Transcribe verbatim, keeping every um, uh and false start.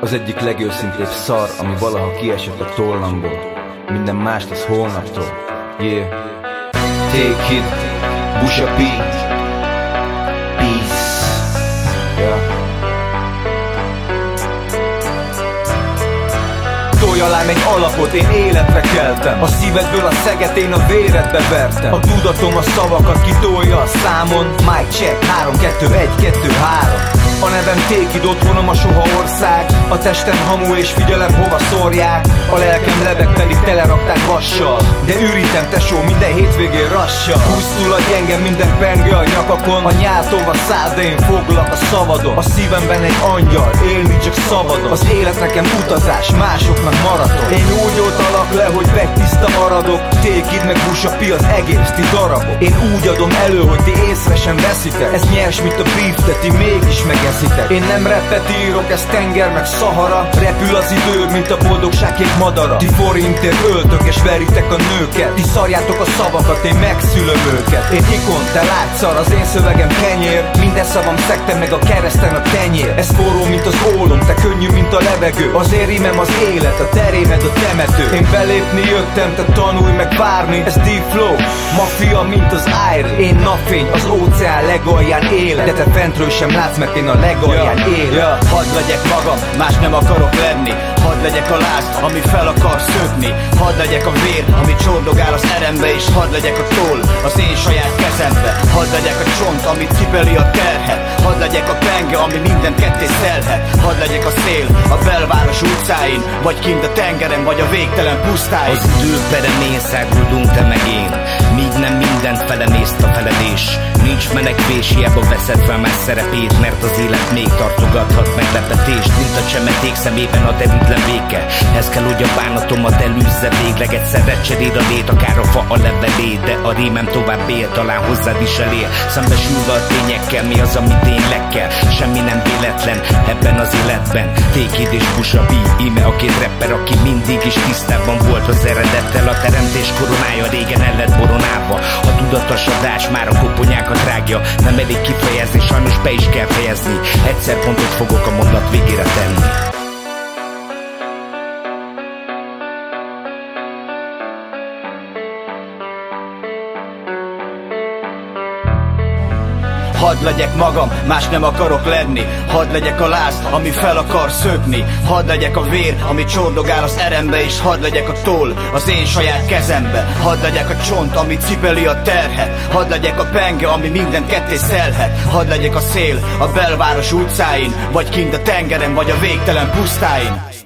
Az egyik legőszintébb szar, ami valaha kiesett a tollamból. Minden mást az holnaptól. Yeah. Tékid, Bush a beat. Peace. Yeah. Alám egy alapot, én életre keltem. A szívedből a szeget én a véredbe vertem. A tudatom a szavakat kitolja a számon. Mic check, három, kettő, egy, kettő, három. A nevem Tékid, otthonom a Sohaország. A testem hamu és figyelem hova szórják. A lelkem lebeg, pedig telerakták vassal. De ürítem tesó minden hétvégén rassal. Húszul a gyengem, minden penge a nyakakon. A nyáltom a száz, de én foglak a szabadon. A szívemben egy angyal, élni csak szabadon. Az élet nekem utazás, másoknak maraton. Én úgy oltalak le, hogy vegytiszta maradok. Tékid meg Bush a Pi, az egész ti darabok. Én úgy adom elő, hogy ti észre sem veszitek. Ez nyers, mint a beef, de ti mégis megeszitek. Én nem rappet írok, ez tenger meg Szahara. Repül az idő, mint a boldogság kék madara. Ti forintért öltök és veritek a nőket. Ti szarjátok a szavakat, én megszülöm őket. Én ikon, te látszar, az én szövegem kenyér. Minden szavam szektem meg a kereszten a tenyér. Ez forró, mint az ólom, te könnyű, mint a levegő. Az én rímem az élet, a terémed a temető. Én belépni jöttem, te tanulj meg várni. Ez Deepflow, Maffia, mint az air. Én napfény, az óceán legalján élek. De te fentről sem látsz, mert én a legalján élek. Yeah. Hadd legyek magam, más nem akarok lenni. Hadd legyek a láz, ami fel akar szökni. Hadd legyek a vér, ami csordogál az erembe. És hadd legyek a toll, az én saját kezembe. Hadd legyek a csont, amit cipeli a terhet. Hadd legyek a penge, ami minden ketté szelhet. Hadd legyek a szél, a belváros utcáin, vagy kint a tengeren, vagy a végtelen pusztáin. Az időperem én száguldunk, te meg én. Míg nem mindent felemészt a feledés. Nincs menekvés, hiába veszed fel más szerepét. Mert az élet még tartogathat meglepetést. Mint a csemeték szemében a derűtlen béke. Ez kell, hogy a bánatomat elűzze végleg. Egyszerre cseréd a lét, akár a fa a levelét. De a rémem tovább él, talán hozzád is elél. Szembesülve a tényekkel, mi az, ami tényleg kell. Semmi nem véletlen ebben az életben. Tékid és Bush a Pi, íme a két rapper, aki mindig is tisztában volt az eredettel. A teremtés koronája régen el lett boronálva. A tudatosadás már a koponyákat rágja. Nem elég kifejezni, sajnos be is kell fejezni. Egyszer pontot fogok a mondat végére tenni. Hadd legyek magam, más nem akarok lenni. Hadd legyek a láz, ami fel akar szökni. Hadd legyek a vér, ami csordogál az erembe. És hadd legyek a toll, az én saját kezembe. Hadd legyek a csont, ami cipeli a terhet. Hadd legyek a penge, ami minden ketté szelhet. Hadd legyek a szél, a belváros utcáin, vagy kint a tengeren, vagy a végtelen pusztáin.